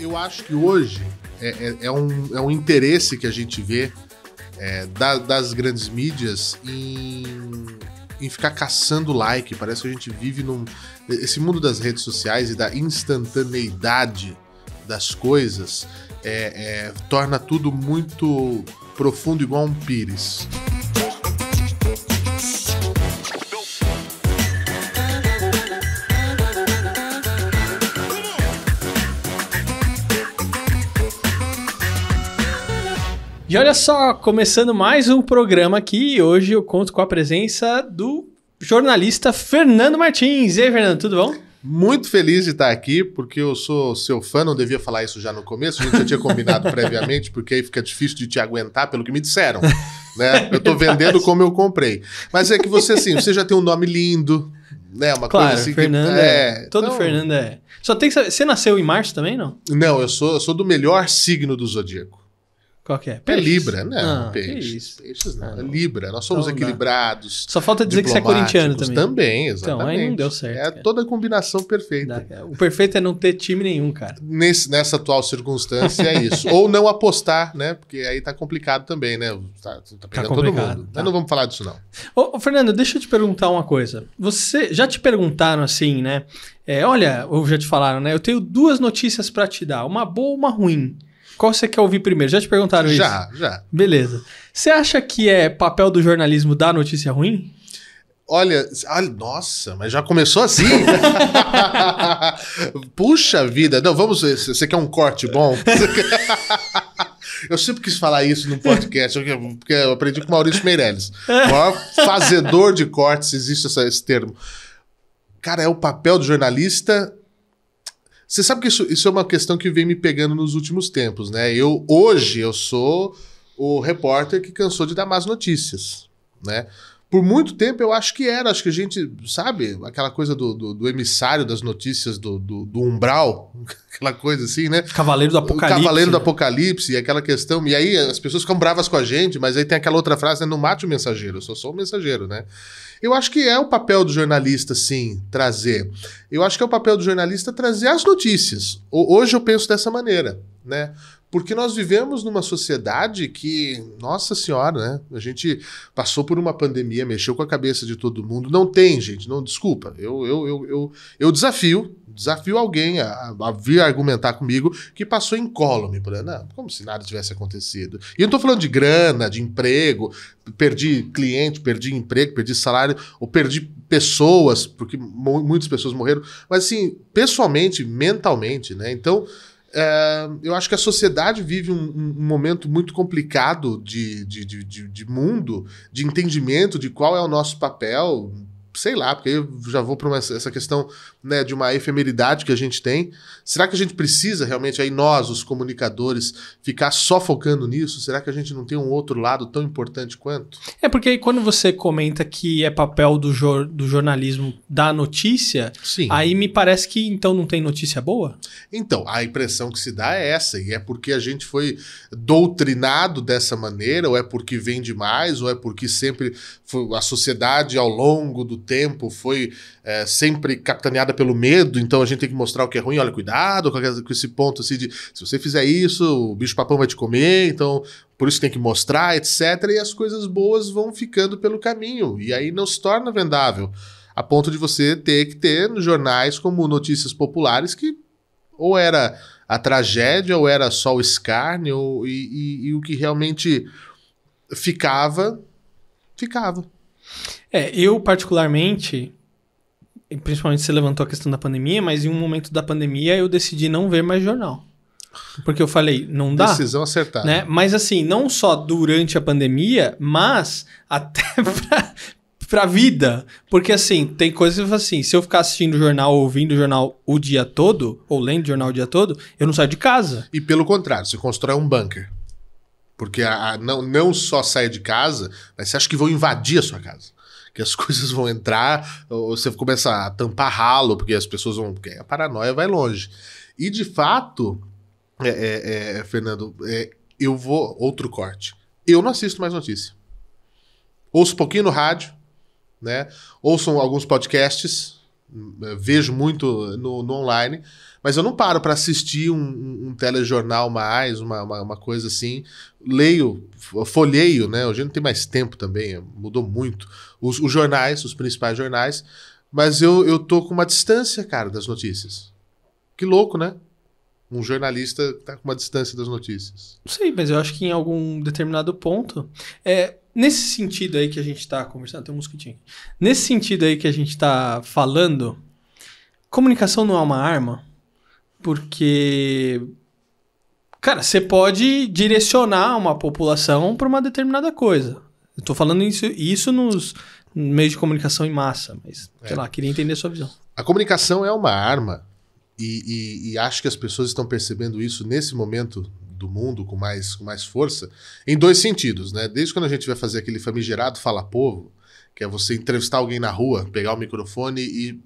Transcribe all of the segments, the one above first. Eu acho que hoje é um interesse que a gente vê das grandes mídias em ficar caçando like. Parece que a gente vive esse mundo das redes sociais e da instantaneidade das coisas torna tudo muito profundo, igual um pires. E olha só, começando mais um programa aqui, e hoje eu conto com a presença do jornalista Fernando Martins. E aí, Fernando, tudo bom? Muito feliz de estar aqui, porque eu sou seu fã, não devia falar isso já no começo, a gente já tinha combinado previamente, porque aí fica difícil de te aguentar, pelo que me disseram, né? Eu tô vendendo como eu comprei. Mas é que você, assim, você já tem um nome lindo, né? Uma claro, coisa assim Fernando que... Todo Fernando é. Só tem que saber, você nasceu em março também, não? Não, eu sou do melhor signo do zodíaco. Qual que é? Peixes? É Libra, né? Não, peixes. Peixes não. É Libra. Nós somos equilibrados. Só falta dizer que você é corintiano também. Também, exatamente. Então, aí não deu certo. É toda a combinação perfeita. O perfeito é não ter time nenhum, cara. Nessa atual circunstância é isso. Ou não apostar, né? Porque aí tá complicado também, né? Tá pegando todo mundo. Mas não vamos falar disso, não. Ô, Fernando, deixa eu te perguntar uma coisa. Você já te perguntaram assim, né? Olha, ou já te falaram, né? Eu tenho duas notícias para te dar. Uma boa e uma ruim. Qual você quer ouvir primeiro? Já te perguntaram isso? Já. Beleza. Você acha que é papel do jornalismo dar notícia ruim? Olha, nossa, mas já começou assim? Puxa vida. Não, vamos ver. Você quer um corte bom? Eu sempre quis falar isso no podcast, porque eu aprendi com o Maurício Meirelles. O maior fazedor de cortes, existe esse termo. Cara, é o papel do jornalista... Você sabe que isso é uma questão que vem me pegando nos últimos tempos, né? Hoje eu sou o repórter que cansou de dar más notícias, né? Por muito tempo eu acho que era, acho que a gente, sabe? Aquela coisa do emissário das notícias do umbral, aquela coisa assim, né? Cavaleiro do Apocalipse. Cavaleiro do Apocalipse, e aquela questão... E aí as pessoas ficam bravas com a gente, mas aí tem aquela outra frase, né? Não mate o mensageiro, eu só sou o mensageiro, né? Eu acho que é o papel do jornalista, sim, trazer. Eu acho que é o papel do jornalista trazer as notícias. Hoje eu penso dessa maneira, né? Porque nós vivemos numa sociedade que, nossa senhora, né? A gente passou por uma pandemia, mexeu com a cabeça de todo mundo. Não tem, gente, não, desculpa. Eu desafio alguém a vir argumentar comigo que passou incólume, como se nada tivesse acontecido. E eu não tô falando de grana, de emprego, perdi cliente, perdi emprego, perdi salário, ou perdi pessoas, porque muitas pessoas morreram. Mas assim, pessoalmente, mentalmente, né? Então... eu acho que a sociedade vive um momento muito complicado de mundo, de entendimento de qual é o nosso papel, sei lá, porque aí eu já vou para essa questão, né, de uma efemeridade que a gente tem. Será que a gente precisa realmente, aí nós, os comunicadores, ficar só focando nisso? Será que a gente não tem um outro lado tão importante quanto? É porque aí quando você comenta que é papel do jornalismo da notícia, sim, aí me parece que então não tem notícia boa? Então, a impressão que se dá é essa, e é porque a gente foi doutrinado dessa maneira, ou é porque vem demais, ou é porque sempre a sociedade ao longo do tempo foi sempre capitaneada pelo medo, então a gente tem que mostrar o que é ruim. Olha, cuidado com esse ponto assim de se você fizer isso, o bicho-papão vai te comer, então por isso tem que mostrar, etc. E as coisas boas vão ficando pelo caminho, e aí não se torna vendável, a ponto de você ter que ter nos jornais como notícias populares que ou era a tragédia, ou era só o escárnio, e o que realmente ficava. Eu particularmente, principalmente você levantou a questão da pandemia, mas em um momento da pandemia eu decidi não ver mais jornal. Porque eu falei, não dá. Decisão acertada. Né? Mas assim, não só durante a pandemia, mas até pra vida. Porque assim, tem coisas assim, se eu ficar assistindo jornal, ouvindo jornal o dia todo, ou lendo jornal o dia todo, eu não saio de casa. E pelo contrário, você constrói um bunker. Porque não só sair de casa, mas você acha que vão invadir a sua casa. Que as coisas vão entrar, ou você começa a tampar ralo, porque as pessoas vão... Porque a paranoia vai longe. E, de fato, Fernando, eu vou... Outro corte. Eu não assisto mais notícia. Ouço um pouquinho no rádio, né? Ouço alguns podcasts, vejo muito no online, mas eu não paro para assistir um telejornal mais, uma coisa assim, leio, folheio, né? Hoje não tem mais tempo também, mudou muito. Os jornais, os principais jornais, mas eu tô com uma distância, cara, das notícias. Que louco, né? Um jornalista tá com uma distância das notícias. Sim, mas eu acho que em algum determinado ponto... nesse sentido aí que a gente está conversando... Tem um mosquitinho aqui. Nesse sentido aí que a gente está falando... Comunicação não é uma arma... Porque... Cara, você pode direcionar uma população para uma determinada coisa. Eu tô falando isso nos meios de comunicação em massa. Mas, sei lá, queria entender a sua visão. A comunicação é uma arma... E acho que as pessoas estão percebendo isso nesse momento... do mundo com mais força, em dois sentidos, né? Desde quando a gente vai fazer aquele famigerado Fala Povo, que é você entrevistar alguém na rua, pegar o microfone e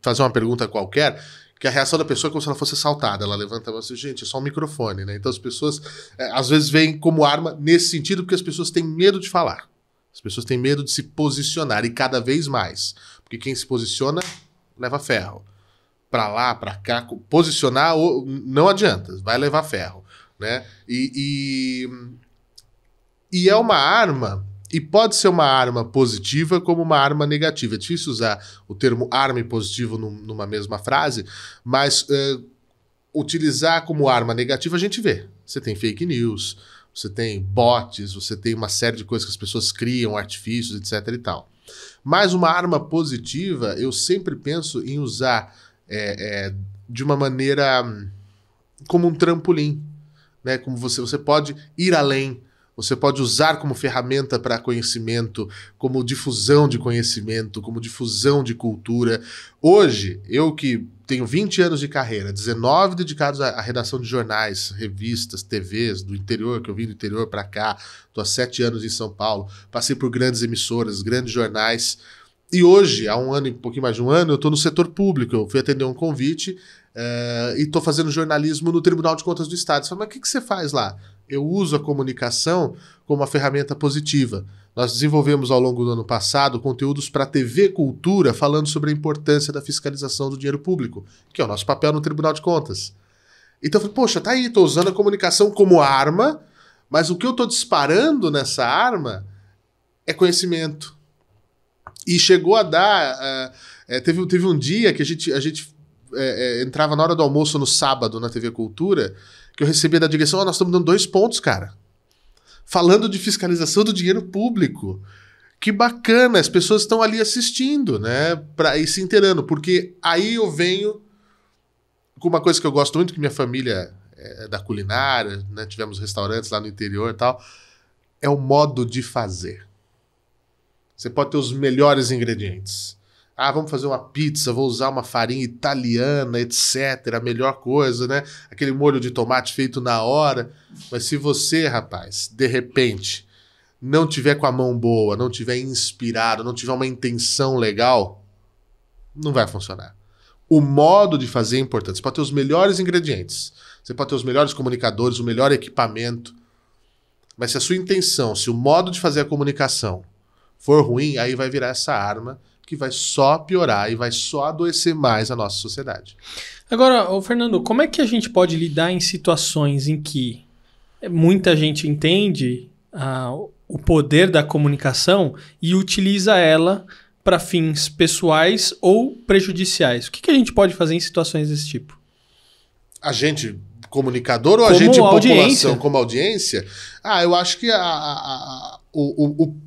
fazer uma pergunta qualquer, que a reação da pessoa é como se ela fosse assaltada. Ela levanta a mão e diz, gente, é só um microfone, né? Então as pessoas, às vezes, veem como arma nesse sentido, porque as pessoas têm medo de falar. As pessoas têm medo de se posicionar, e cada vez mais. Porque quem se posiciona, leva ferro. Pra lá, pra cá, posicionar não adianta, vai levar ferro. Né? E é uma arma, e pode ser uma arma positiva como uma arma negativa. É difícil usar o termo arma e positivo numa mesma frase, mas utilizar como arma negativa a gente vê. Você tem fake news, você tem bots, você tem uma série de coisas que as pessoas criam, artifícios, etc. e tal. Mas uma arma positiva, eu sempre penso em usar de uma maneira como um trampolim. Né, como você pode ir além, você pode usar como ferramenta para conhecimento, como difusão de conhecimento, como difusão de cultura. Hoje, eu que tenho 20 anos de carreira, 19 dedicados à redação de jornais, revistas, TVs, do interior, que eu vim do interior para cá, estou há 7 anos em São Paulo, passei por grandes emissoras, grandes jornais, e hoje, há um ano e um pouquinho mais de um ano, eu estou no setor público, eu fui atender um convite... e estou fazendo jornalismo no Tribunal de Contas do Estado. Você fala, mas o que você faz lá? Eu uso a comunicação como uma ferramenta positiva. Nós desenvolvemos ao longo do ano passado conteúdos para a TV Cultura falando sobre a importância da fiscalização do dinheiro público, que é o nosso papel no Tribunal de Contas. Então eu falei, poxa, tá aí, estou usando a comunicação como arma, mas o que eu estou disparando nessa arma é conhecimento. E chegou a dar... teve um dia que a gente entrava na hora do almoço no sábado na TV Cultura, que eu recebia da direção, nós estamos dando 2 pontos, cara. Falando de fiscalização do dinheiro público. Que bacana, as pessoas estão ali assistindo, né? Pra ir se inteirando, porque aí eu venho com uma coisa que eu gosto muito, que minha família é da culinária, né? Tivemos restaurantes lá no interior e tal. É o modo de fazer. Você pode ter os melhores ingredientes. Ah, vamos fazer uma pizza, vou usar uma farinha italiana, etc. A melhor coisa, né? Aquele molho de tomate feito na hora. Mas se você, rapaz, de repente, não tiver com a mão boa, não tiver inspirado, não tiver uma intenção legal, não vai funcionar. O modo de fazer é importante. Você pode ter os melhores ingredientes, você pode ter os melhores comunicadores, o melhor equipamento. Mas se a sua intenção, se o modo de fazer a comunicação for ruim, aí vai virar essa arma que vai só piorar e vai só adoecer mais a nossa sociedade. Agora, ô Fernando, como é que a gente pode lidar em situações em que muita gente entende o poder da comunicação e utiliza ela para fins pessoais ou prejudiciais? O que a gente pode fazer em situações desse tipo? A gente comunicador ou a gente população como audiência? Ah, eu acho que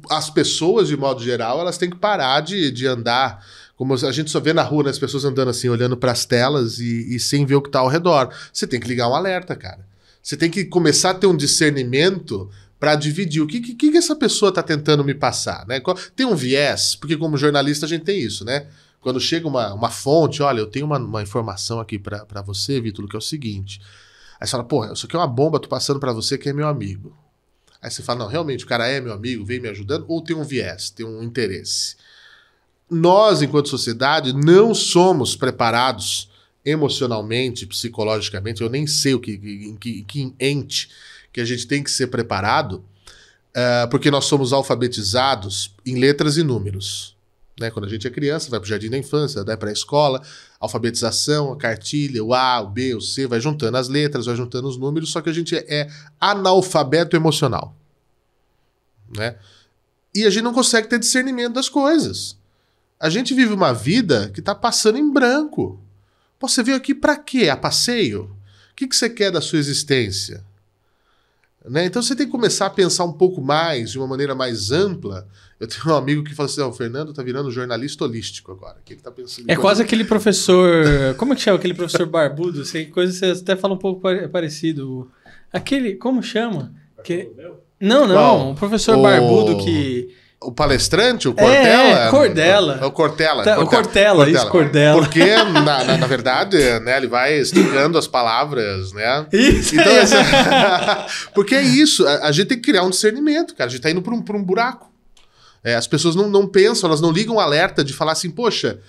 as pessoas, de modo geral, elas têm que parar de andar. Como a gente só vê na rua, né, as pessoas andando assim, olhando para as telas e sem ver o que está ao redor. Você tem que ligar um alerta, cara. Você tem que começar a ter um discernimento para dividir o que essa pessoa está tentando me passar, né? Tem um viés, porque como jornalista a gente tem isso, né? Quando chega uma fonte, olha, eu tenho uma informação aqui para você, Vitor, que é o seguinte. Aí você fala, porra, isso aqui é uma bomba, tô passando para você que é meu amigo. Aí você fala, não, realmente, o cara é meu amigo, vem me ajudando, ou tem um viés, tem um interesse. Nós, enquanto sociedade, não somos preparados emocionalmente, psicologicamente, eu nem sei em que ente que a gente tem que ser preparado, porque nós somos alfabetizados em letras e números. né? Quando a gente é criança, vai para o jardim da infância, vai para a escola, alfabetização, a cartilha, o A, o B, o C, vai juntando as letras, vai juntando os números, só que a gente é analfabeto emocional, né? E a gente não consegue ter discernimento das coisas. A gente vive uma vida que está passando em branco. Pô, você veio aqui para quê? A passeio? O que você quer da sua existência? Né? Então você tem que começar a pensar um pouco mais, de uma maneira mais ampla. Eu tenho um amigo que fala assim, o Fernando tá virando jornalista holístico agora. Que ele tá pensando quase aquele professor... Como é que chama aquele professor barbudo? Sei que coisa, você até fala um pouco parecido. Aquele... Como chama? Que... Não, não. O professor barbudo que... O palestrante, o Cortella? É, Cordella. O Cortella. Tá, Cortella. O Cortella, isso, Cortella. Porque, na verdade, né, ele vai esticando as palavras, né? Isso. Então, porque é isso, a gente tem que criar um discernimento, cara. A gente tá indo por um buraco. É, as pessoas não pensam, elas não ligam alerta de falar assim, poxa,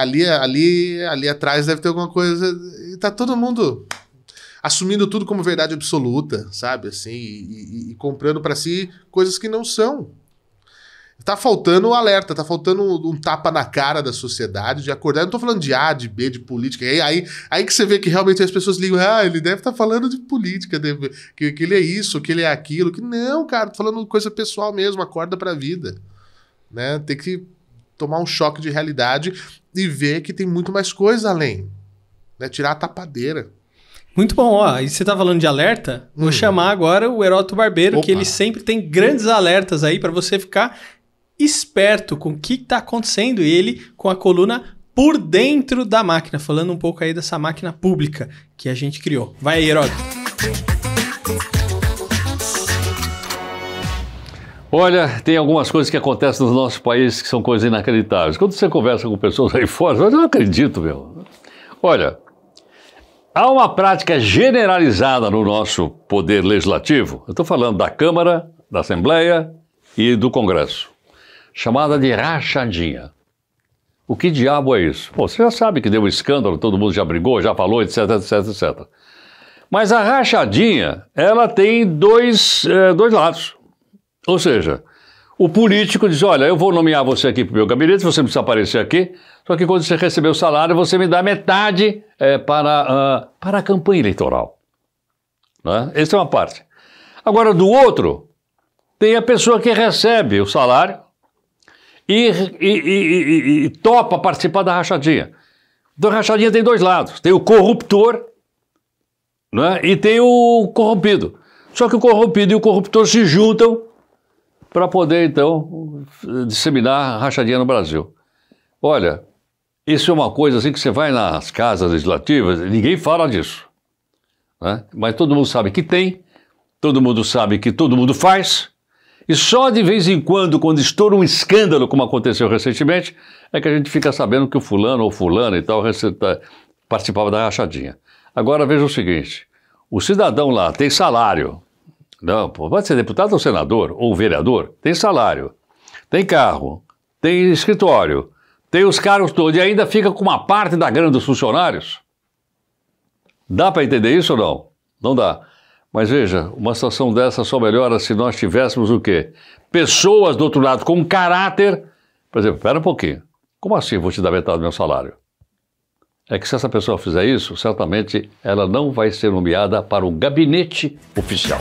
ali atrás deve ter alguma coisa. E tá todo mundo assumindo tudo como verdade absoluta, sabe? Assim, e comprando para si coisas que não são. Tá faltando um alerta, tá faltando um tapa na cara da sociedade, de acordar. Eu não tô falando de A, de B, de política. Aí que você vê que realmente as pessoas ligam, ele deve estar falando de política, que ele é isso, que ele é aquilo. Que não, cara, tô falando coisa pessoal mesmo, acorda pra vida. Né? Tem que tomar um choque de realidade e ver que tem muito mais coisa além. Né? Tirar a tapadeira. Muito bom, ó. E você tá falando de alerta? Vou chamar agora o Heródoto Barbeiro, que ele sempre tem grandes alertas aí pra você ficar esperto com o que está acontecendo, e ele com a coluna Por Dentro da Máquina, falando um pouco aí dessa máquina pública que a gente criou. Vai aí, Heródoto. Olha, tem algumas coisas que acontecem no nosso país que são coisas inacreditáveis. Quando você conversa com pessoas aí fora, eu não acredito, meu. Olha, há uma prática generalizada no nosso poder legislativo, eu estou falando da Câmara, da Assembleia e do Congresso, chamada de rachadinha. O que diabo é isso? Bom, você já sabe que deu um escândalo, todo mundo já brigou, já falou, etc, etc, etc. Mas a rachadinha, ela tem dois lados. Ou seja, o político diz, olha, eu vou nomear você aqui para o meu gabinete, você não precisa aparecer aqui, só que quando você receber o salário, você me dá metade para a campanha eleitoral. Né? Essa é uma parte. Agora, do outro, tem a pessoa que recebe o salário, e topa participar da rachadinha. Então, a rachadinha tem dois lados. Tem o corruptor, né, e tem o corrompido. Só que o corrompido e o corruptor se juntam para poder, então, disseminar a rachadinha no Brasil. Olha, isso é uma coisa assim que você vai nas casas legislativas, ninguém fala disso, né? Mas todo mundo sabe que tem, todo mundo sabe que todo mundo faz. E só de vez em quando estoura um escândalo, como aconteceu recentemente, é que a gente fica sabendo que o fulano ou fulana e tal participava da rachadinha. Agora veja o seguinte, o cidadão lá tem salário, não, pode ser deputado ou senador ou vereador, tem salário, tem carro, tem escritório, tem os cargos todos e ainda fica com uma parte da grana dos funcionários. Dá para entender isso ou não? Não dá. Mas veja, uma situação dessa só melhora se nós tivéssemos o quê? Pessoas do outro lado com caráter. Por exemplo, espera um pouquinho. Como assim vou te dar metade do meu salário? É que se essa pessoa fizer isso, certamente ela não vai ser nomeada para um gabinete oficial.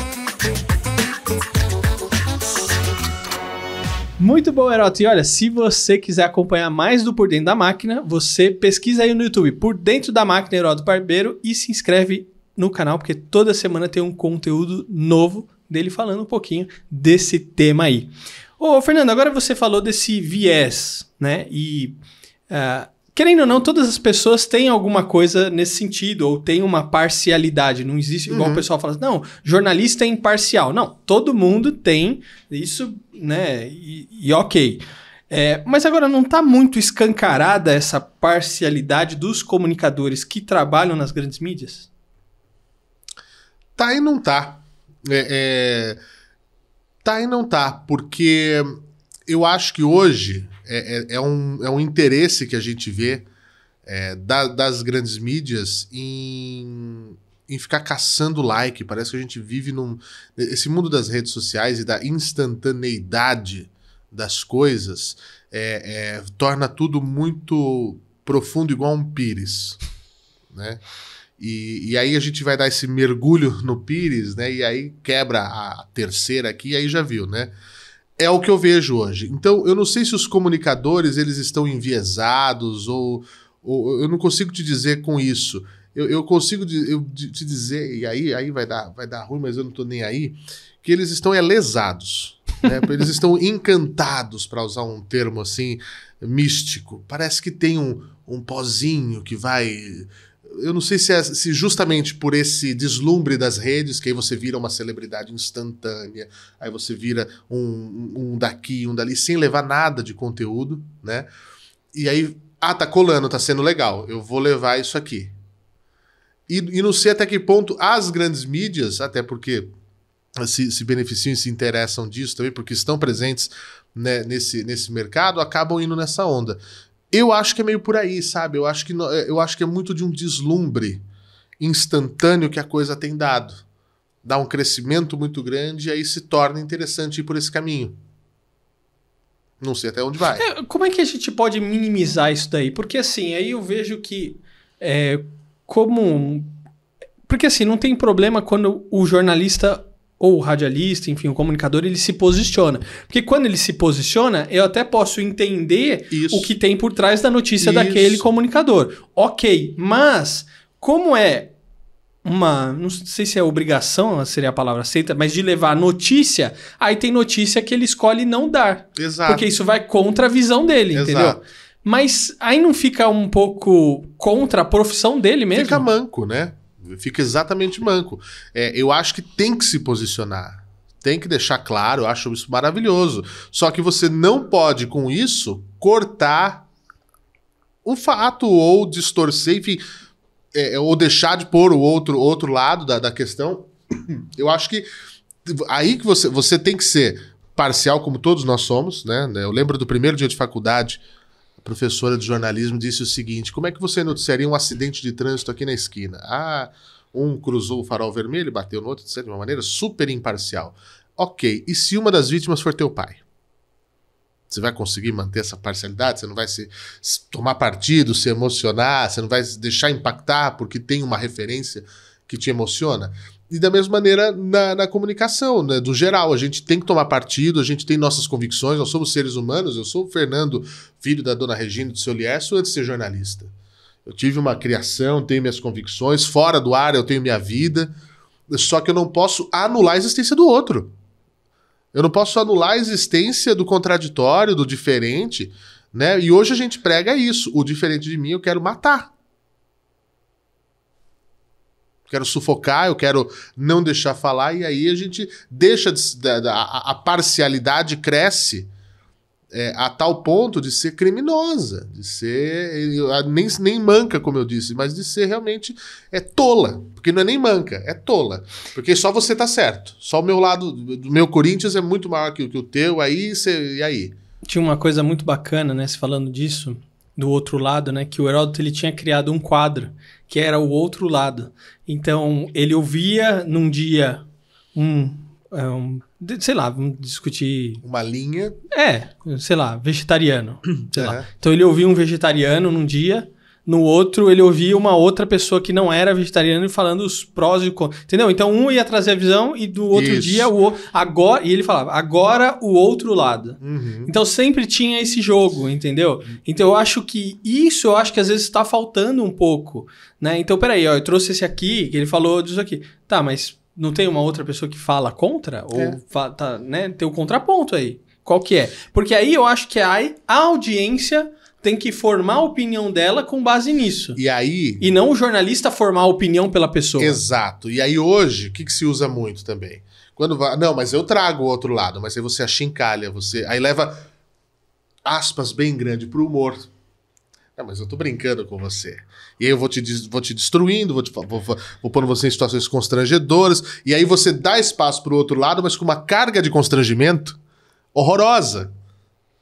Muito bom, Heródoto. E olha, se você quiser acompanhar mais do Por Dentro da Máquina, você pesquisa aí no YouTube Por Dentro da Máquina Heródoto Barbeiro e se inscreve no canal, porque toda semana tem um conteúdo novo dele falando um pouquinho desse tema aí. Ô, Fernando, agora você falou desse viés, né? E, querendo ou não, todas as pessoas têm alguma coisa nesse sentido, ou tem uma parcialidade. Não existe, igual o pessoal fala, não, jornalista é imparcial. Não, todo mundo tem isso, né? E ok. É, mas agora não está muito escancarada essa parcialidade dos comunicadores que trabalham nas grandes mídias? Tá e não tá. Tá e não tá, porque eu acho que hoje é um interesse que a gente vê das grandes mídias em ficar caçando like. Parece que a gente vive nesse mundo das redes sociais e da instantaneidade das coisas. torna tudo muito profundo, igual um pires, né? E aí a gente vai dar esse mergulho no pires, né? E aí quebra a terceira aqui e aí já viu, né? É o que eu vejo hoje. Então, eu não sei se os comunicadores eles estão enviesados ou eu não consigo te dizer com isso. Eu consigo te dizer, e aí vai dar ruim, mas eu não tô nem aí, que eles estão lesados. Né? Eles estão encantados, para usar um termo assim, místico. Parece que tem um pozinho que vai... Eu não sei se justamente por esse deslumbre das redes, que aí você vira uma celebridade instantânea, aí você vira um daqui, um dali, sem levar nada de conteúdo, né? E aí, tá colando, tá sendo legal, eu vou levar isso aqui. E não sei até que ponto as grandes mídias, até porque se beneficiam e se interessam disso também, porque estão presentes, né, nesse mercado, acabam indo nessa onda. Eu acho que é meio por aí, sabe? Eu acho que é muito de um deslumbre instantâneo que a coisa tem dado. Dá um crescimento muito grande e aí se torna interessante ir por esse caminho. Não sei até onde vai. Como é que a gente pode minimizar isso daí? Porque assim, aí eu vejo que... Porque assim, não tem problema quando o jornalista... ou o radialista, enfim, o comunicador, ele se posiciona. Porque quando ele se posiciona, eu até posso entender isso, o que tem por trás da notícia isso, daquele comunicador. Ok, mas como é uma... Não sei se é obrigação, seria a palavra aceita, mas de levar notícia, aí tem notícia que ele escolhe não dar. Exato. Porque isso vai contra a visão dele, exato, entendeu? Mas aí não fica um pouco contra a profissão dele mesmo? Fica manco, né? Fica exatamente manco. Eu acho que tem que se posicionar. Tem que deixar claro, eu acho isso maravilhoso. Só que você não pode, com isso, cortar o fato ou distorcer, enfim, ou deixar de pôr o outro lado da questão. Eu acho que aí que você tem que ser parcial, como todos nós somos, né? Eu lembro do primeiro dia de faculdade, professora de jornalismo disse o seguinte: como é que você noticiaria um acidente de trânsito aqui na esquina? Um cruzou o farol vermelho, bateu no outro, etc., de uma maneira super imparcial. Ok, e se uma das vítimas for teu pai? Você vai conseguir manter essa parcialidade? Você não vai se tomar partido, se emocionar, você não vai se deixar impactar porque tem uma referência que te emociona? E da mesma maneira na comunicação, né? Do geral, a gente tem que tomar partido, a gente tem nossas convicções, nós somos seres humanos. Eu sou o Fernando, filho da dona Regina do seu Lierso, antes de ser jornalista. Eu tive uma criação, tenho minhas convicções, fora do ar eu tenho minha vida, só que eu não posso anular a existência do outro. Eu não posso anular a existência do contraditório, do diferente, né? E hoje a gente prega isso, o diferente de mim eu quero matar. Quero sufocar, eu quero não deixar falar, e aí a gente deixa... A parcialidade cresce a tal ponto de ser criminosa, de ser... Nem manca, como eu disse, mas de ser realmente tola, porque não é nem manca, é tola, porque só você tá certo, só o meu lado, do meu Corinthians é muito maior que o teu, aí? Tinha uma coisa muito bacana, né, falando disso... do outro lado, né? Que o Heródoto ele tinha criado um quadro, que era o outro lado. Então, ele ouvia num dia sei lá, vamos discutir... Uma linha. Sei lá, vegetariano. Sei lá. Então, ele ouvia um vegetariano num dia, no outro ele ouvia uma outra pessoa que não era vegetariana falando os prós e os contras. Entendeu? Então, um ia trazer a visão e do outro isso, dia o outro... Agora, e ele falava, agora o outro lado. Uhum. Então, sempre tinha esse jogo, entendeu? Então, eu acho que às vezes está faltando um pouco, né? Então, peraí, ó, eu trouxe esse aqui, que ele falou disso aqui. Tá, mas não tem uma outra pessoa que fala contra? Tá, né? Tem um contraponto aí. Qual que é? Porque aí eu acho que a audiência... tem que formar a opinião dela com base nisso. E aí... E não o jornalista formar a opinião pela pessoa. Exato. E aí hoje, o que se usa muito também? Quando vai... Não, mas eu trago o outro lado. Mas aí você achincalha, você... Aí leva aspas bem grande pro humor. Não, mas eu tô brincando com você. E aí eu vou te destruindo, vou pondo você em situações constrangedoras. E aí você dá espaço pro outro lado, mas com uma carga de constrangimento horrorosa.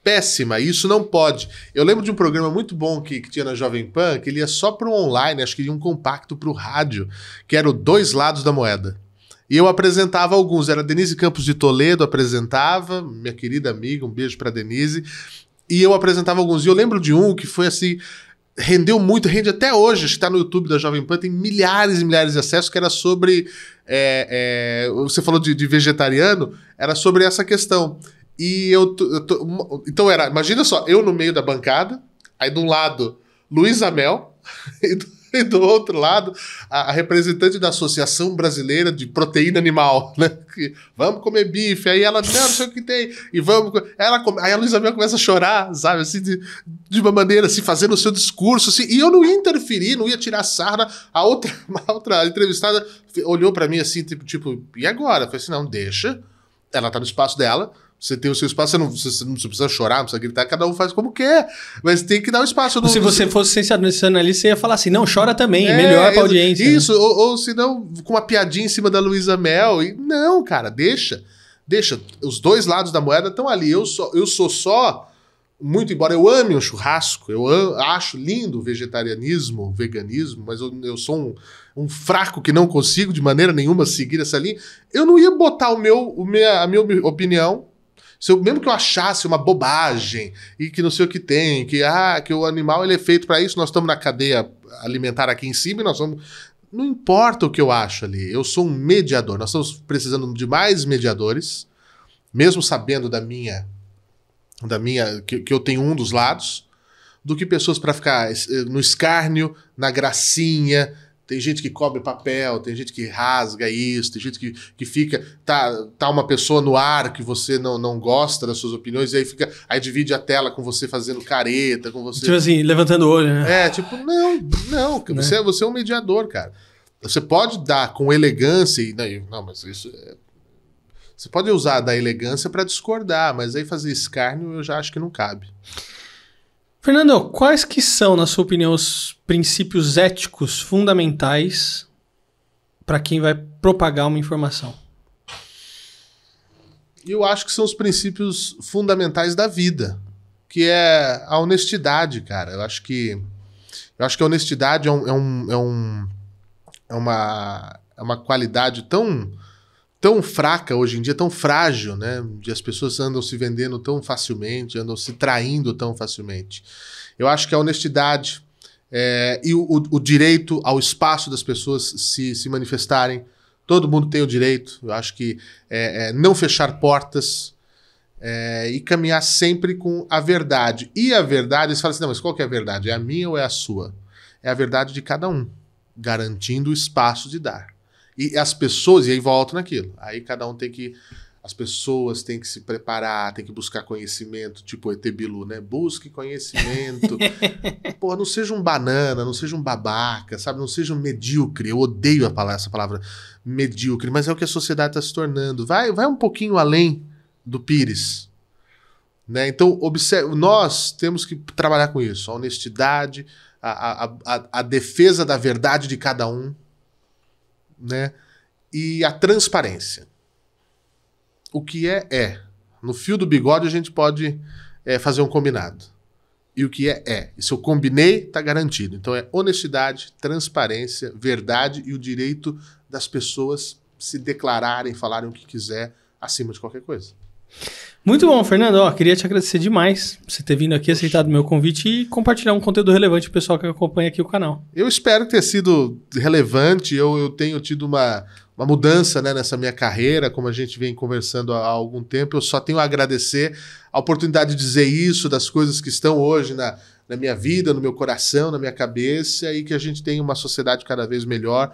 Péssima, isso não pode. Eu lembro de um programa muito bom que tinha na Jovem Pan, que ele ia só para o online, acho que ia um compacto para o rádio, que era o Dois Lados da Moeda. E eu apresentava alguns, era Denise Campos de Toledo, apresentava, minha querida amiga, um beijo para Denise. E eu apresentava alguns. E eu lembro de um que foi assim... Rendeu muito, rende até hoje. Está no YouTube da Jovem Pan, tem milhares e milhares de acessos, que era sobre... você falou de vegetariano, era sobre essa questão. E então era, imagina só, eu no meio da bancada, aí de um lado, Luísa Mel, e do outro lado, a representante da Associação Brasileira de Proteína Animal, né? Que, vamos comer bife, aí ela, não sei o que tem, e vamos... Aí a Luísa Mel começa a chorar, sabe, assim, de uma maneira, assim, fazendo o seu discurso, assim, e eu não ia interferir, não ia tirar sarna, a outra entrevistada olhou pra mim, assim, tipo, e agora? Eu falei assim, não, deixa, ela tá no espaço dela, você tem o seu espaço, você não precisa chorar, não precisa gritar, cada um faz como quer. Mas tem que dar o espaço. Se você fosse sensacionalista, você ia falar assim, não, chora também, melhor pra audiência. Isso, né? ou se não, com uma piadinha em cima da Luísa Mel. E, não, cara, deixa. Os dois lados da moeda estão ali. Eu sou só, muito embora eu ame um churrasco, acho lindo o vegetarianismo, o veganismo, mas eu sou um fraco que não consigo de maneira nenhuma seguir essa linha. Eu não ia botar a minha opinião. Mesmo que eu achasse uma bobagem e que não sei o que tem, que o animal ele é feito para isso, nós estamos na cadeia alimentar aqui em cima e nós vamos... Não importa o que eu acho ali, eu sou um mediador. Nós estamos precisando de mais mediadores, mesmo sabendo que eu tenho um dos lados, do que pessoas para ficar no escárnio, na gracinha... Tem gente que cobre papel, tem gente que rasga isso, tem gente que fica... Tá uma pessoa no ar que você não gosta das suas opiniões e aí fica... Aí divide a tela com você fazendo careta, com você... Tipo assim, levantando o olho, né? Tipo, não. Você é um mediador, cara. Você pode dar com elegância e... Não, mas isso... Você pode usar da elegância para discordar, mas aí fazer escárnio eu já acho que não cabe. Fernando, quais que são, na sua opinião, os princípios éticos fundamentais para quem vai propagar uma informação? Eu acho que são os princípios fundamentais da vida, que é a honestidade, cara. Eu acho que a honestidade é uma qualidade tão fraca hoje em dia, tão frágil, né? As pessoas andam se vendendo tão facilmente, andam se traindo tão facilmente. Eu acho que a honestidade e o direito ao espaço das pessoas se manifestarem, todo mundo tem o direito, eu acho que não fechar portas e caminhar sempre com a verdade. E a verdade, você fala assim, não, mas qual que é a verdade? É a minha ou é a sua? É a verdade de cada um, garantindo o espaço de dar. E as pessoas, e aí volto naquilo. Aí cada um tem que... As pessoas têm que se preparar, têm que buscar conhecimento. Tipo ET Bilu, né? Busque conhecimento. Pô, não seja um banana, não seja um babaca, sabe? Não seja um medíocre. Eu odeio essa palavra medíocre, mas é o que a sociedade está se tornando. Vai um pouquinho além do Pires. Né? Então, observe, nós temos que trabalhar com isso. A honestidade, a defesa da verdade de cada um. Né? E a transparência. O que é. No fio do bigode a gente pode fazer um combinado. E o que é. E se eu combinei, tá garantido. Então é honestidade, transparência, verdade e o direito das pessoas se declararem, falarem o que quiser acima de qualquer coisa. Muito bom, Fernando. Queria te agradecer demais por você ter vindo aqui, aceitado o meu convite e compartilhar um conteúdo relevante pro pessoal que acompanha aqui o canal. Eu espero ter sido relevante. Eu tenho tido uma mudança, né, nessa minha carreira, como a gente vem conversando há algum tempo. Eu só tenho a agradecer a oportunidade de dizer isso, das coisas que estão hoje na minha vida, no meu coração, na minha cabeça e que a gente tenha uma sociedade cada vez melhor.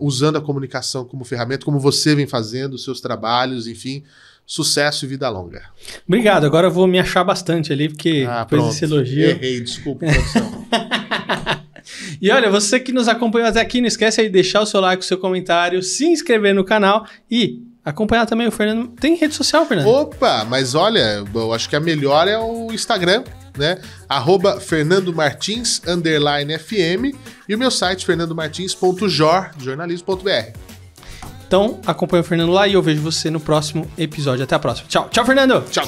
Usando a comunicação como ferramenta, como você vem fazendo, os seus trabalhos, enfim, sucesso e vida longa. Obrigado, agora eu vou me achar bastante ali, porque depois pronto. Desse elogio... Errei, desculpa, produção. E olha, você que nos acompanhou até aqui, não esquece aí de deixar o seu like, o seu comentário, se inscrever no canal e acompanhar também o Fernando. Tem rede social, Fernando? Opa, mas olha, eu acho que a melhor é o Instagram. Né? @FernandoMartins_FM e o meu site fernandomartins.jornalismo.br. Então acompanha o Fernando lá e eu vejo você no próximo episódio. Até a próxima. Tchau, Fernando. Tchau.